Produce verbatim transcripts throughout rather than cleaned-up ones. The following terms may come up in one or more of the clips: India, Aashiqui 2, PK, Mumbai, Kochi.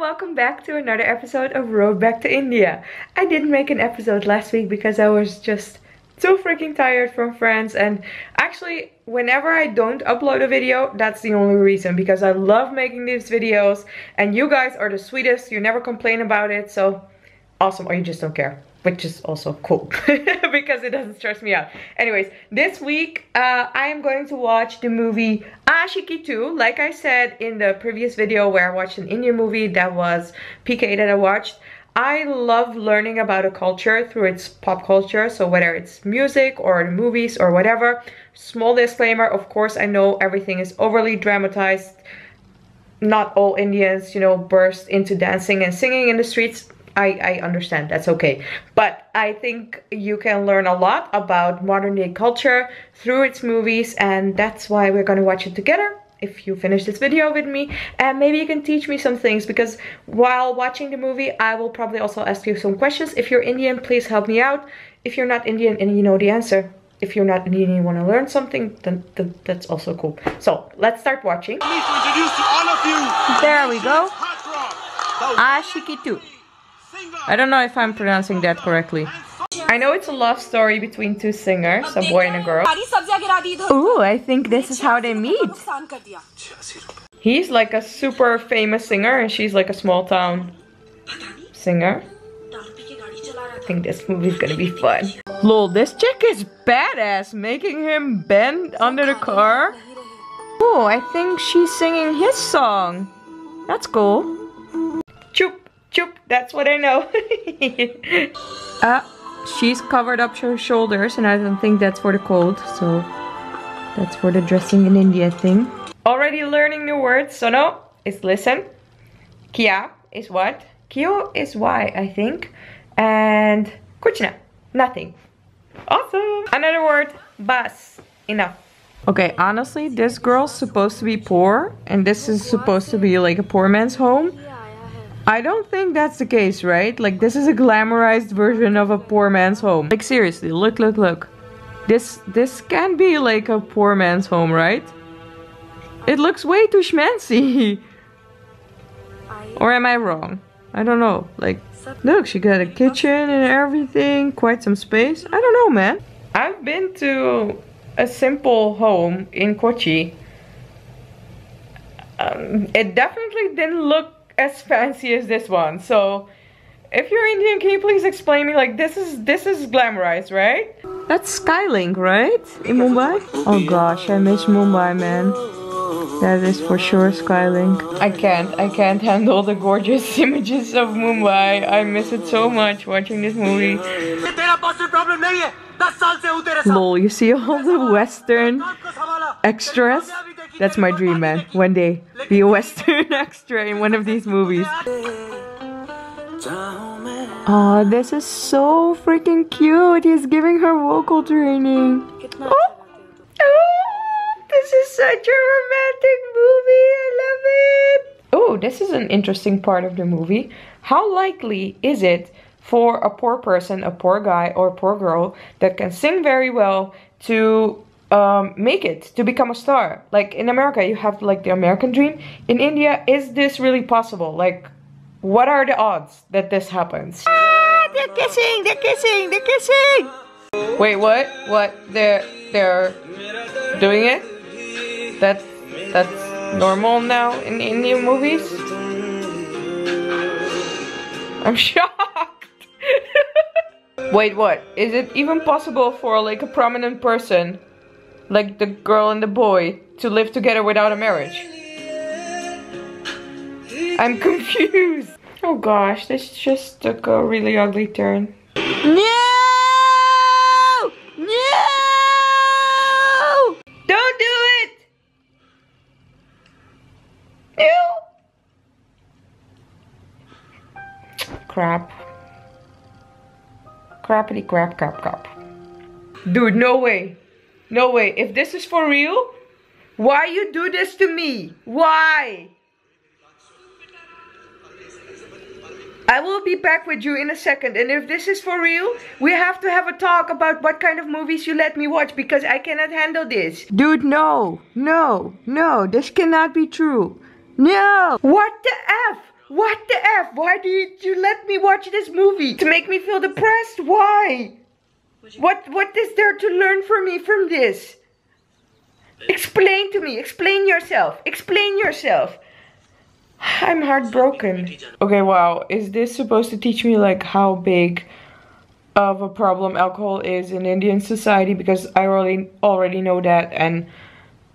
welcome back to another episode of Road Back to India. I didn't make an episode last week because I was just too freaking tired from France, and actually whenever I don't upload a video, that's the only reason, because I love making these videos and you guys are the sweetest. You never complain about it, so awesome. Or you just don't care, which is also cool because it doesn't stress me out. Anyways, this week uh, I am going to watch the movie Aashiqui two. Like I said in the previous video where I watched an Indian movie, that was P K that I watched. I love learning about a culture through its pop culture, so whether it's music or the movies or whatever. Small disclaimer, of course I know everything is overly dramatized. Not all Indians, you know, burst into dancing and singing in the streets. I, I understand, that's okay. But I think you can learn a lot about modern day culture through its movies, and that's why we're gonna watch it together. If you finish this video with me, and maybe you can teach me some things, because while watching the movie I will probably also ask you some questions. If you're Indian, please help me out. If you're not Indian and you know the answer, if you're not Indian and you want to learn something, then, then that's also cool. So let's start watching. I need to introduce to all of you. There we go. Aashiqui two. I don't know if I'm pronouncing that correctly. I know it's a love story between two singers, a boy and a girl. Ooh, I think this is how they meet. He's like a super famous singer and she's like a small town singer. I think this movie's gonna be fun. Lol, this chick is badass, making him bend under the car. Ooh, I think she's singing his song. That's cool. Choop. Choop, that's what I know. uh, she's covered up her shoulders, and I don't think that's for the cold, so that's for the dressing in India thing. Already learning new words. Sono is listen. Kia is what? Kyo is why, I think. And kuchna, nothing. Awesome. Another word, bas, enough. Okay, honestly, this girl's supposed to be poor, and this is supposed to be like a poor man's home. I don't think that's the case, right? Like, this is a glamorized version of a poor man's home. Like, seriously, look, look, look. This this can be like a poor man's home, right? It looks way too schmancy. Or am I wrong? I don't know. Like, look, she got a kitchen and everything, quite some space. I don't know, man. I've been to a simple home in Kochi. Um, it definitely didn't look as fancy as this one. So if you're Indian, can you please explain me, like, this is this is glamorized, right? That's Skylink, right? In Mumbai? Oh gosh, I miss Mumbai, man. That is for sure Skylink. I can't, I can't handle the gorgeous images of Mumbai. I miss it so much watching this movie. Lol, you see all the Western extras? That's my dream, man. One day, be a Western extra in one of these movies. Oh, this is so freaking cute. He's giving her vocal training. Oh, oh this is such a romantic movie. I love it. Oh, this is an interesting part of the movie. How likely is it for a poor person, a poor guy or a poor girl that can sing very well to Um, make it, to become a star? Like, in America you have like the American dream. In India, is this really possible? Like, what are the odds that this happens? Ah, they're kissing, they're kissing, they're kissing! Wait, what? What? They're, they're doing it? That's, that's normal now in Indian movies? I'm shocked! Wait, what? Is it even possible for like a prominent person, like the girl and the boy, to live together without a marriage? I'm confused. Oh gosh, this just took a really ugly turn. No! No! Don't do it! No! Crap. Crappity crap crap crap. Dude, no way. No way, if this is for real, why you do this to me? Why? I will be back with you in a second, and if this is for real, we have to have a talk about what kind of movies you let me watch, because I cannot handle this. Dude, no, no, no, this cannot be true. No! What the F? What the F? Why did you let me watch this movie? To make me feel depressed? Why? What, what is there to learn for me from this? Explain to me. Explain yourself. Explain yourself. I'm heartbroken. Okay, wow. Is this supposed to teach me like how big of a problem alcohol is in Indian society? Because I already, already know that, and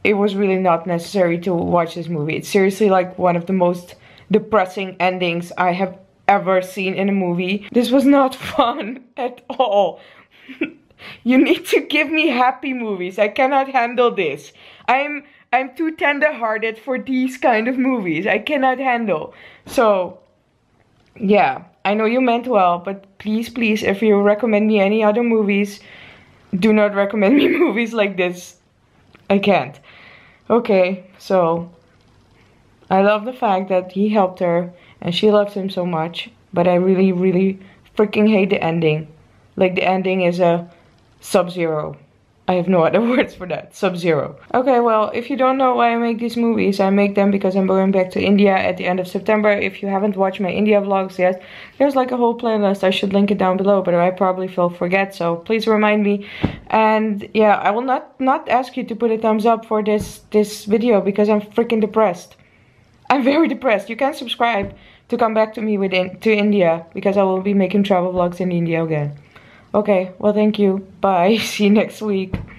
it was really not necessary to watch this movie. It's seriously like one of the most depressing endings I have ever seen in a movie. This was not fun at all. You need to give me happy movies. I cannot handle this. I'm I'm too tender-hearted for these kind of movies. I cannot handle. So, yeah. I know you meant well, but please, please, if you recommend me any other movies, do not recommend me movies like this. I can't. Okay, so I love the fact that he helped her and she loves him so much, but I really, really freaking hate the ending. Like, the ending is a sub-zero. I have no other words for that. Sub-zero. Okay, well, if you don't know why I make these movies, I make them because I'm going back to India at the end of September. If you haven't watched my India vlogs yet, there's like a whole playlist. I should link it down below, but I probably will forget, so please remind me. And yeah, I will not, not ask you to put a thumbs up for this, this video because I'm freaking depressed. I'm very depressed. You can subscribe to come back to me with in, to India because I will be making travel vlogs in India again. Okay, well, thank you. Bye. See you next week.